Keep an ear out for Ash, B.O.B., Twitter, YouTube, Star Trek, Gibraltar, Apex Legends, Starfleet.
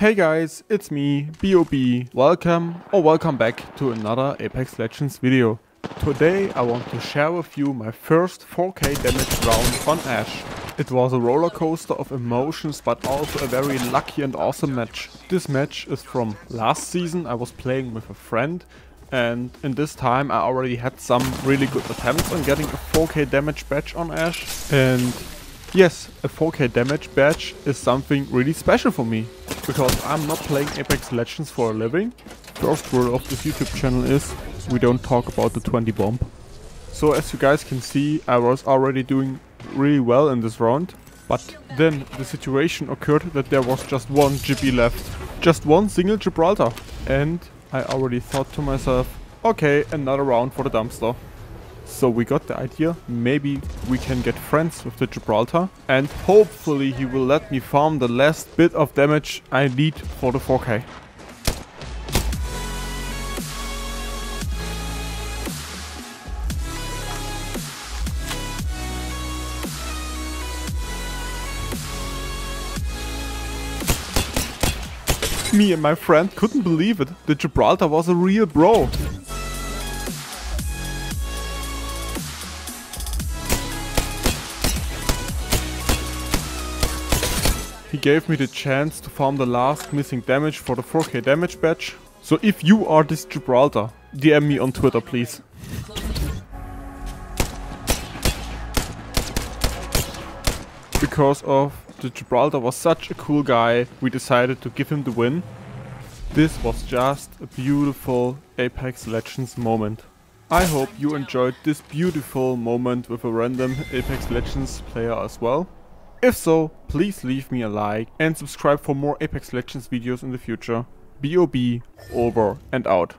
Hey guys, it's me, B.O.B. Welcome or welcome back to another Apex Legends video. Today I want to share with you my first 4K damage round on Ash. It was a rollercoaster of emotions, but also a very lucky and awesome match. This match is from last season. I was playing with a friend, and in this time I already had some really good attempts on getting a 4K damage badge on Ash. And yes, a 4K damage badge is something really special for me, because I'm not playing Apex Legends for a living. First rule of this YouTube channel is, we don't talk about the 20 bomb. So as you guys can see, I was already doing really well in this round, but then the situation occurred that there was just one GB left. Just one single Gibraltar. And I already thought to myself, okay, another round for the dumpster. So we got the idea, maybe we can get friends with the Gibraltar and hopefully he will let me farm the last bit of damage I need for the 4K. Me and my friend couldn't believe it, the Gibraltar was a real bro. He gave me the chance to farm the last missing damage for the 4K damage badge. So if you are this Gibraltar, DM me on Twitter, please. Because of the Gibraltar was such a cool guy, we decided to give him the win. This was just a beautiful Apex Legends moment. I hope you enjoyed this beautiful moment with a random Apex Legends player as well. If so, please leave me a like and subscribe for more Apex Legends videos in the future. B.O.B. over and out.